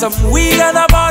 some weed and a bottle.